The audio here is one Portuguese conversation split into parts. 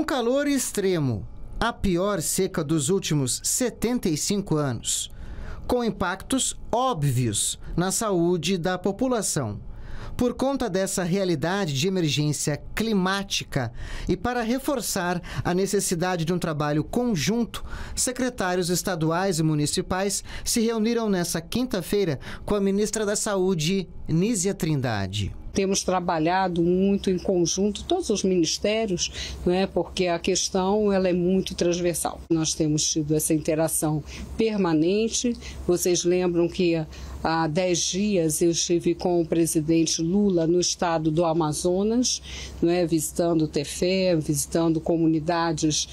Um calor extremo, a pior seca dos últimos 75 anos, com impactos óbvios na saúde da população. Por conta dessa realidade de emergência climática e para reforçar a necessidade de um trabalho conjunto, secretários estaduais e municipais se reuniram nesta quinta-feira com a ministra da Saúde, Nísia Trindade. Temos trabalhado muito em conjunto, todos os ministérios, né, porque a questão ela é muito transversal. Nós temos tido essa interação permanente. Vocês lembram que há 10 dias eu estive com o presidente Lula no estado do Amazonas, né, visitando o Tefé, visitando comunidades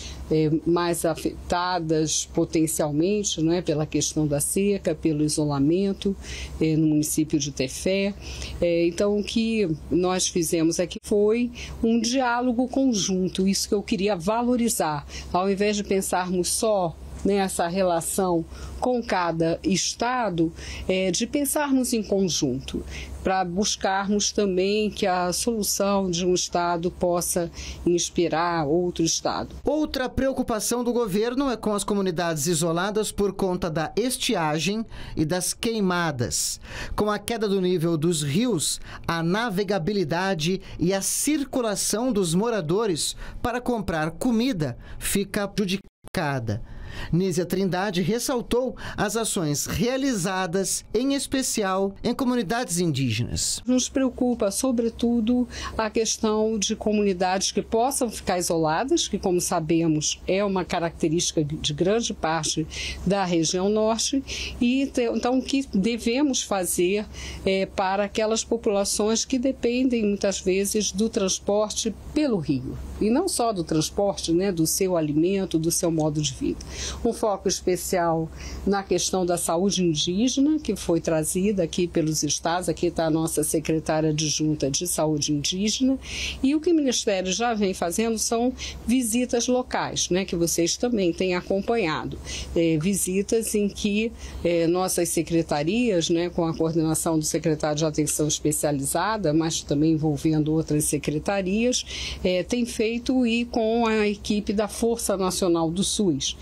mais afetadas potencialmente, né, pela questão da seca, pelo isolamento no município de Tefé. Então, o que nós fizemos aqui foi um diálogo conjunto, isso que eu queria valorizar, ao invés de pensarmos só nessa relação com cada estado, de pensarmos em conjunto, para buscarmos também que a solução de um estado possa inspirar outro estado. Outra preocupação do governo é com as comunidades isoladas por conta da estiagem e das queimadas. Com a queda do nível dos rios, a navegabilidade e a circulação dos moradores para comprar comida fica prejudicada. Nísia Trindade ressaltou as ações realizadas, em especial em comunidades indígenas. Nos preocupa, sobretudo, a questão de comunidades que possam ficar isoladas, que, como sabemos, é uma característica de grande parte da região norte, e então o que devemos fazer para aquelas populações que dependem, muitas vezes, do transporte pelo rio. E não só do transporte, né, do seu alimento, do seu modo de vida. Um foco especial na questão da saúde indígena, que foi trazida aqui pelos estados. Aqui está a nossa secretária adjunta de saúde indígena. E o que o Ministério já vem fazendo são visitas locais, né, que vocês também têm acompanhado. Visitas em que nossas secretarias, né, com a coordenação do secretário de Atenção Especializada, mas também envolvendo outras secretarias, têm feito, e com a equipe da Força Nacional do SUS.